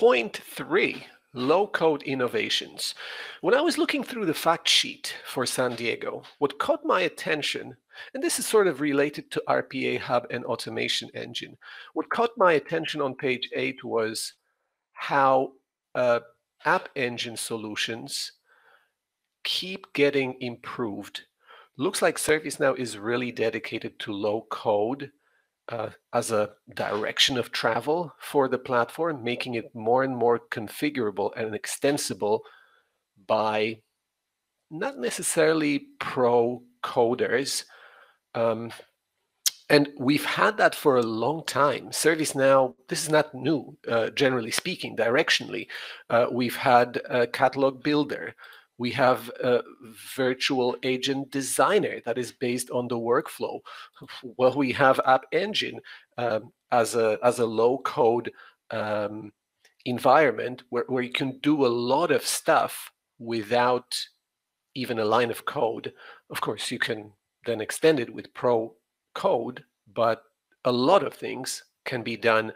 Point three, low-code innovations. When I was looking through the fact sheet for San Diego, what caught my attention, and this is sort of related to RPA Hub and Automation Engine, what caught my attention on page 8 was how App Engine solutions keep getting improved. Looks like ServiceNow is really dedicated to low-code as a direction of travel for the platform, making it more and more configurable and extensible by not necessarily pro coders. And we've had that for a long time. ServiceNow, this is not new, generally speaking, directionally. We've had a catalog builder. We have a virtual agent designer that is based on the workflow. Well, we have App Engine as a low-code environment where you can do a lot of stuff without even a line of code. Of course, you can then extend it with pro code, but a lot of things can be done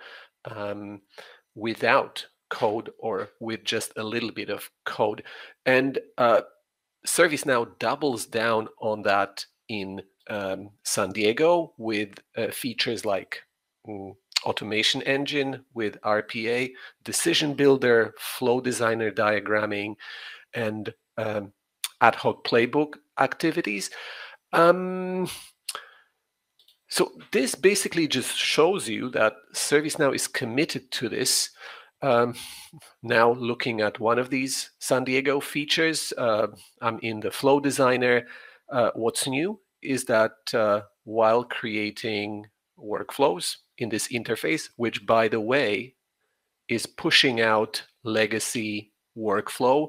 without code or with just a little bit of code. And ServiceNow doubles down on that in San Diego with features like Automation Engine, with RPA Decision Builder, Flow Designer diagramming, and ad hoc playbook activities. So this basically just shows you that ServiceNow is committed to this. Now looking at one of these San Diego features, I'm in the Flow Designer. What's new is that while creating workflows in this interface, which by the way, is pushing out legacy workflow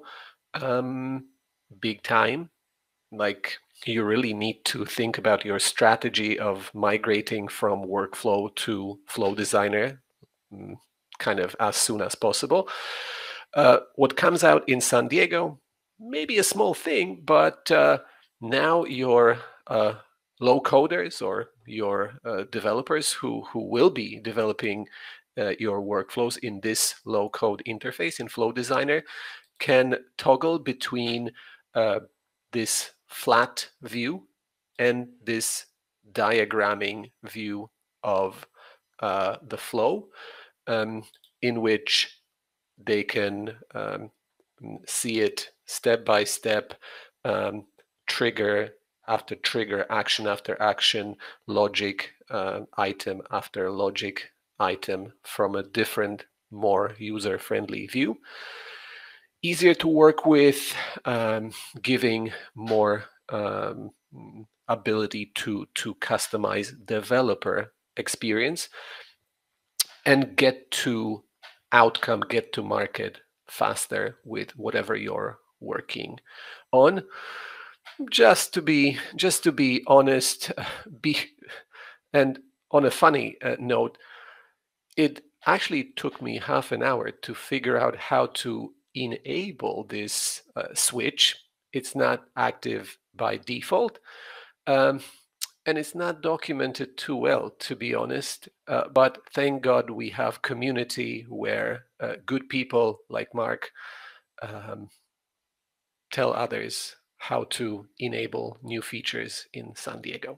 big time, like you really need to think about your strategy of migrating from workflow to Flow Designer kind of as soon as possible. What comes out in San Diego, maybe a small thing, but now your low coders or your developers who will be developing your workflows in this low code interface in Flow Designer can toggle between this flat view and this diagramming view of the flow. In which they can see it step by step, trigger after trigger, action after action, logic item after logic item from a different, more user-friendly view. Easier to work with, giving more ability to customize developer experience. And get to outcome, get to market faster with whatever you're working on. Just to be honest, and on a funny note, it actually took me half an hour to figure out how to enable this switch. It's not active by default. And it's not documented too well, to be honest, but thank God we have community where good people like Mark tell others how to enable new features in San Diego.